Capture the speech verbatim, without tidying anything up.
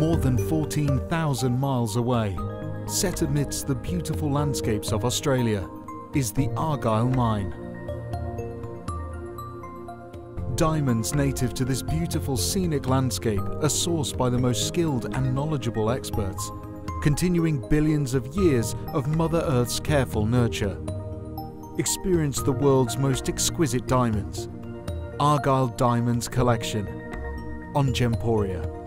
more than fourteen thousand miles away, set amidst the beautiful landscapes of Australia, is the Argyle Mine. Diamonds native to this beautiful scenic landscape are sourced by the most skilled and knowledgeable experts, continuing billions of years of Mother Earth's careful nurture. Experience the world's most exquisite diamonds. Argyle Diamonds Collection on Gemporia.